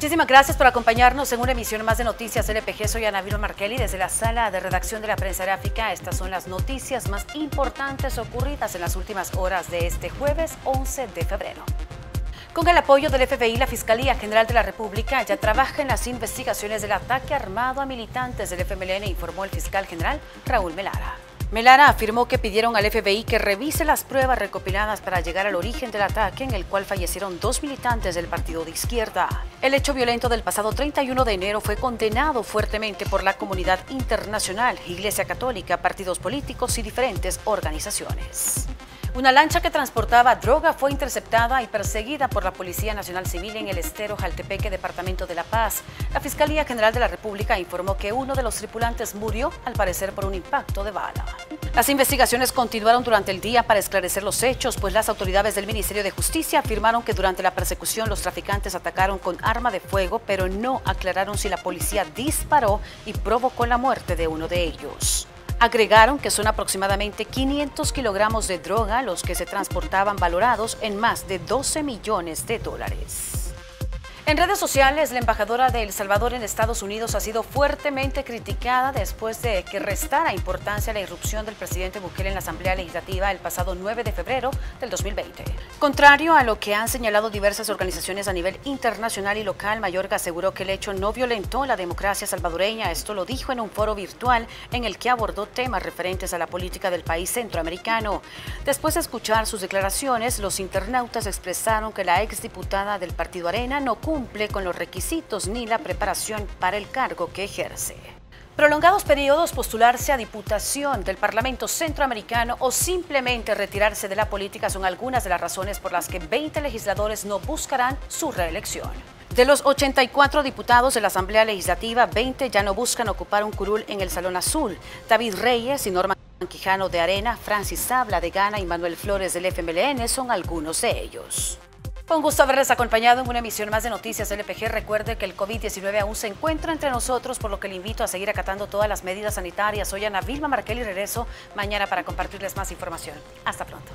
Muchísimas gracias por acompañarnos en una emisión más de Noticias LPG. Soy Ana Vilo Marquelli desde la sala de redacción de la Prensa Gráfica. Estas son las noticias más importantes ocurridas en las últimas horas de este jueves 11 de febrero. Con el apoyo del FBI, la Fiscalía General de la República ya trabaja en las investigaciones del ataque armado a militantes del FMLN, informó el fiscal general Raúl Melara. Melara afirmó que pidieron al FBI que revise las pruebas recopiladas para llegar al origen del ataque en el cual fallecieron 2 militantes del partido de izquierda. El hecho violento del pasado 31 de enero fue condenado fuertemente por la comunidad internacional, Iglesia Católica, partidos políticos y diferentes organizaciones. Una lancha que transportaba droga fue interceptada y perseguida por la Policía Nacional Civil en el estero Jaltepeque, Departamento de La Paz. La Fiscalía General de la República informó que uno de los tripulantes murió, al parecer por un impacto de bala. Las investigaciones continuaron durante el día para esclarecer los hechos, pues las autoridades del Ministerio de Justicia afirmaron que durante la persecución los traficantes atacaron con arma de fuego, pero no aclararon si la policía disparó y provocó la muerte de uno de ellos. Agregaron que son aproximadamente 500 kilogramos de droga los que se transportaban, valorados en más de 12 millones de dólares. En redes sociales, la embajadora de El Salvador en Estados Unidos ha sido fuertemente criticada después de que restara importancia a la irrupción del presidente Bukele en la Asamblea Legislativa el pasado 9 de febrero del 2020. Contrario a lo que han señalado diversas organizaciones a nivel internacional y local, Mayorga aseguró que el hecho no violentó la democracia salvadoreña. Esto lo dijo en un foro virtual en el que abordó temas referentes a la política del país centroamericano. Después de escuchar sus declaraciones, los internautas expresaron que la exdiputada del partido Arena no cumple con los requisitos ni la preparación para el cargo que ejerce. Prolongados periodos, postularse a diputación del Parlamento Centroamericano o simplemente retirarse de la política son algunas de las razones por las que 20 legisladores no buscarán su reelección. De los 84 diputados de la Asamblea Legislativa, 20 ya no buscan ocupar un curul en el Salón Azul. David Reyes y Norma Quijano de Arena, Francis Abla de Gana y Manuel Flores del FMLN son algunos de ellos. Fue un gusto haberles acompañado en una emisión más de Noticias LPG. Recuerde que el COVID-19 aún se encuentra entre nosotros, por lo que le invito a seguir acatando todas las medidas sanitarias. Soy Ana Vilma Marquelli y regreso mañana para compartirles más información. Hasta pronto.